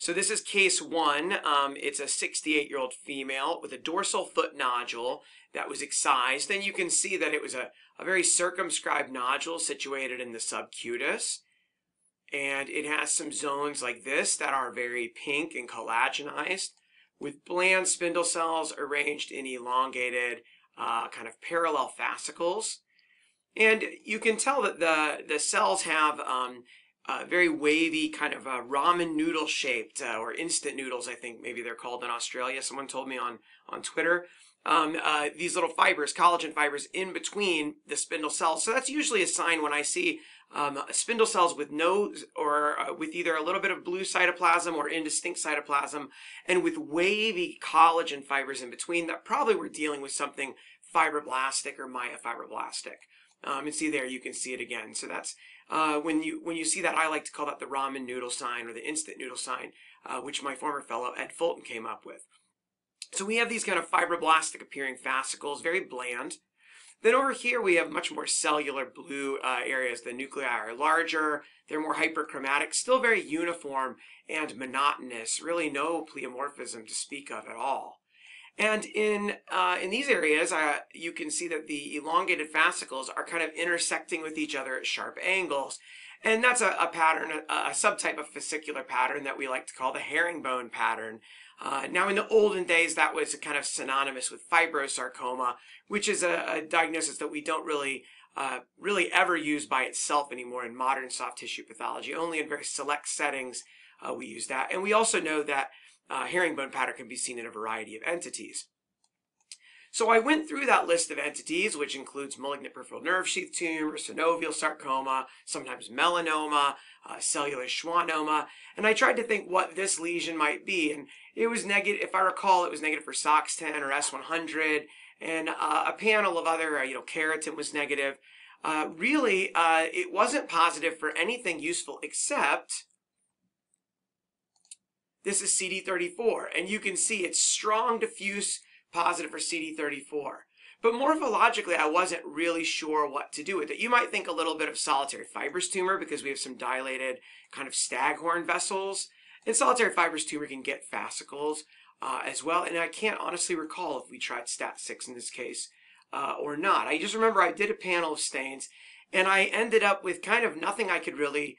So this is case one. It's a 68-year-old female with a dorsal foot nodule that was excised. Then you can see that it was a very circumscribed nodule situated in the subcutis. And it has some zones like this that are very pink and collagenized, with bland spindle cells arranged in elongated kind of parallel fascicles. And you can tell that the cells have a very wavy kind of a ramen noodle shaped or instant noodles, I think maybe they're called in Australia. Someone told me on Twitter. These little fibers, collagen fibers, in between the spindle cells. So that's usually a sign when I see spindle cells with no, or with either a little bit of blue cytoplasm or indistinct cytoplasm, and with wavy collagen fibers in between, that probably we're dealing with something fibroblastic or myofibroblastic. And see there, you can see it again. So that's when you see that, I like to call that the ramen noodle sign or the instant noodle sign, which my former fellow Ed Fulton came up with. So we have these kind of fibroblastic appearing fascicles, very bland. Then over here we have much more cellular blue areas. The nuclei are larger, they're more hyperchromatic, still very uniform and monotonous, really no pleomorphism to speak of at all. And in these areas, you can see that the elongated fascicles are kind of intersecting with each other at sharp angles. And that's a pattern, a subtype of fascicular pattern that we like to call the herringbone pattern. Now, in the olden days, that was kind of synonymous with fibrosarcoma, which is a diagnosis that we don't really ever use by itself anymore in modern soft tissue pathology. Only in very select settings we use that. And we also know that herringbone pattern can be seen in a variety of entities. So I went through that list of entities, which includes malignant peripheral nerve sheath tumor, synovial sarcoma, sometimes melanoma, cellular schwannoma, and I tried to think what this lesion might be. And it was negative, if I recall, it was negative for SOX10 or S100, and a panel of other, keratin was negative. Really, it wasn't positive for anything useful except this is CD34, and you can see it's strong diffuse positive for CD34. But morphologically, I wasn't really sure what to do with it. You might think a little bit of solitary fibrous tumor because we have some dilated kind of staghorn vessels. And solitary fibrous tumor can get fascicles as well. And I can't honestly recall if we tried STAT6 in this case or not. I just remember I did a panel of stains, and I ended up with kind of nothing I could really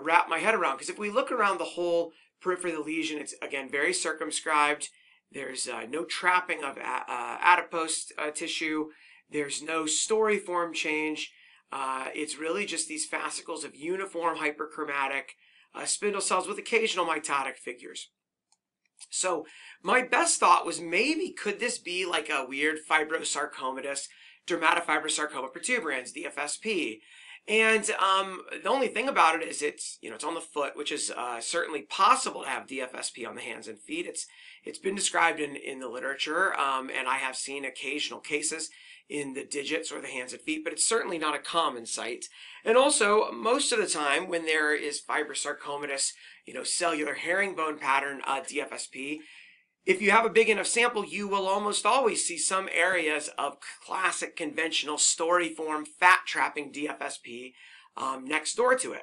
wrap my head around. Because if we look around the whole periphery of the lesion, it's, again, very circumscribed. There's no trapping of adipose tissue. There's no story form change. It's really just these fascicles of uniform hyperchromatic spindle cells with occasional mitotic figures. So my best thought was, maybe could this be like a weird fibrosarcomatous dermatofibrosarcoma protuberans, DFSP? And the only thing about it is it's on the foot, which is certainly possible to have DFSP on the hands and feet. It's been described in the literature, and I have seen occasional cases in the digits or the hands and feet, but it's certainly not a common sight. And also, most of the time when there is fibrosarcomatous, cellular herringbone pattern DFSP, if you have a big enough sample, you will almost always see some areas of classic conventional story form fat trapping DFSP next door to it.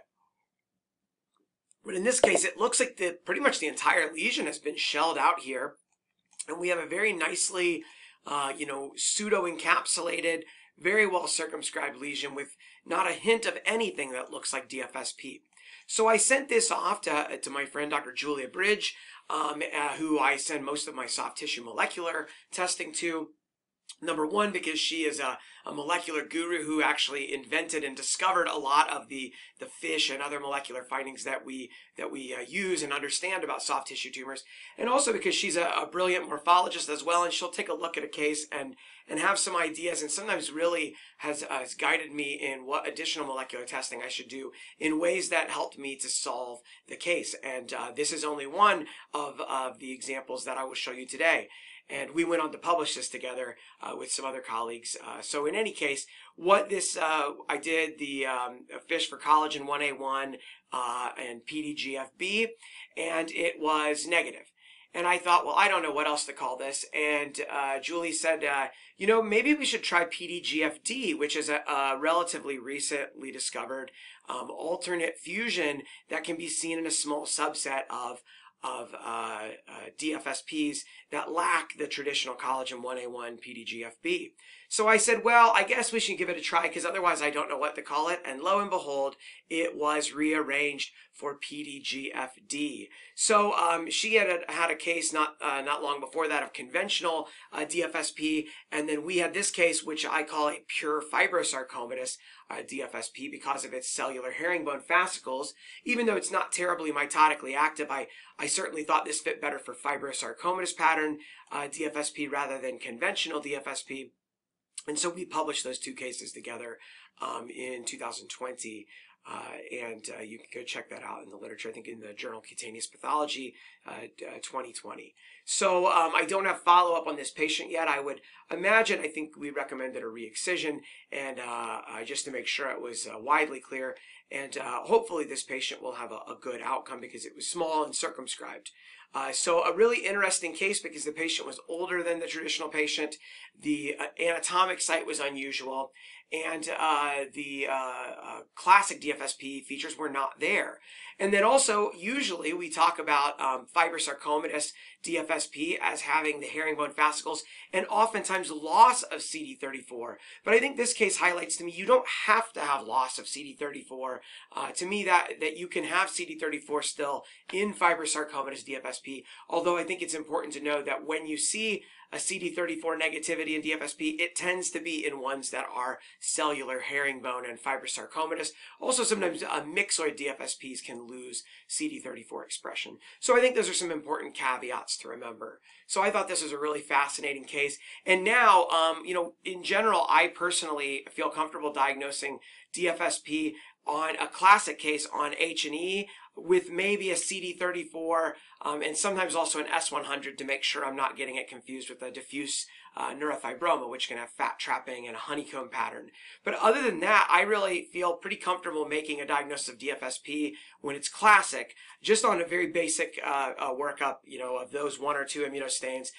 But in this case, it looks like pretty much the entire lesion has been shelled out here. And we have a very nicely, pseudo-encapsulated, very well circumscribed lesion with not a hint of anything that looks like DFSP. So I sent this off to my friend, Dr. Julia Bridge, who I send most of my soft tissue molecular testing to. Number one, because she is a molecular guru who actually invented and discovered a lot of the FISH and other molecular findings that we use and understand about soft tissue tumors. And also because she's a brilliant morphologist as well, and she'll take a look at a case and have some ideas, and sometimes really has guided me in what additional molecular testing I should do in ways that helped me to solve the case. And this is only one of the examples that I will show you today. And we went on to publish this together with some other colleagues. So in any case, what this, I did the FISH for collagen 1A1 and PDGFB, and it was negative. And I thought, well, I don't know what else to call this. And Julie said, maybe we should try PDGFD, which is a relatively recently discovered alternate fusion that can be seen in a small subset of of DFSPs that lack the traditional collagen 1A1 PDGFB. So I said, well, I guess we should give it a try because otherwise I don't know what to call it. And lo and behold, it was rearranged for PDGFD. So she had a case not long before that of conventional DFSP, and then we had this case, which I call a pure fibrosarcomatous DFSP because of its cellular herringbone fascicles. Even though it's not terribly mitotically active, I certainly thought this fit better for fibrosarcomatous pattern DFSP rather than conventional DFSP. And so we published those two cases together in 2020. And you can go check that out in the literature, I think in the journal Cutaneous Pathology 2020. So I don't have follow-up on this patient yet. I would imagine, I think we recommended a re-excision and just to make sure it was widely clear. And hopefully this patient will have a good outcome because it was small and circumscribed. So a really interesting case because the patient was older than the traditional patient. The anatomic site was unusual, and the classic DFSP features were not there. And then also, usually we talk about fibrosarcomatous DFSP as having the herringbone fascicles and oftentimes loss of CD34. But I think this case highlights to me, you don't have to have loss of CD34. To me, that you can have CD34 still in fibrosarcomatous DFSP, although I think it's important to know that when you see a CD34 negativity in DFSP, it tends to be in ones that are cellular herringbone and fibrosarcomatous. Also, sometimes mixoid DFSPs can lose CD34 expression. So I think those are some important caveats to remember. So I thought this was a really fascinating case. And now, you know, in general, I personally feel comfortable diagnosing DFSP on a classic case on H&E with maybe a CD34 and sometimes also an S100 to make sure I'm not getting it confused with a diffuse neurofibroma, which can have fat trapping and a honeycomb pattern. But other than that, I really feel pretty comfortable making a diagnosis of DFSP when it's classic, just on a very basic workup, you know, of those one or two immunostains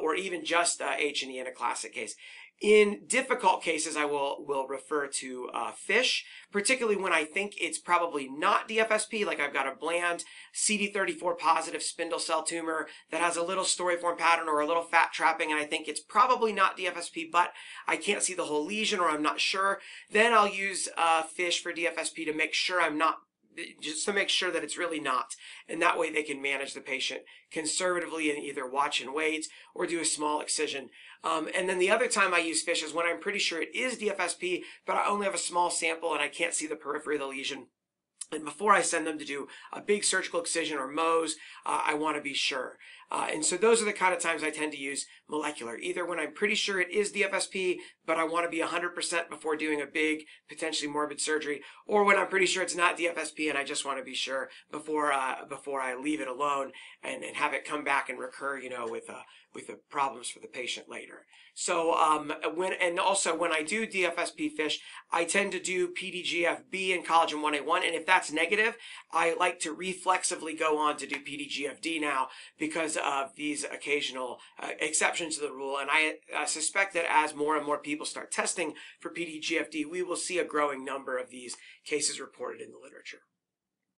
or even just H&E in a classic case. In difficult cases, I will refer to FISH, particularly when I think it's probably not DFSP, like I've got a bland CD34 positive spindle cell tumor that has a little storiform pattern or a little fat trapping, and I think it's probably not DFSP, but I can't see the whole lesion or I'm not sure. Then I'll use FISH for DFSP to make sure I'm not, just to make sure that it's really not. And that way they can manage the patient conservatively and either watch and wait or do a small excision. And then the other time I use FISH is when I'm pretty sure it is DFSP, but I only have a small sample and I can't see the periphery of the lesion. And before I send them to do a big surgical excision or Mohs, I want to be sure. And so those are the kind of times I tend to use molecular, either when I'm pretty sure it is DFSP, but I want to be 100% before doing a big, potentially morbid surgery, or when I'm pretty sure it's not DFSP and I just want to be sure before I leave it alone and have it come back and recur, you know, with the problems for the patient later. So when I do DFSP FISH, I tend to do PDGFB and collagen 1A1, and if that's negative, I like to reflexively go on to do PDGFD now because of these occasional exceptions to the rule. And I suspect that as more and more people start testing for PDGFD, we will see a growing number of these cases reported in the literature.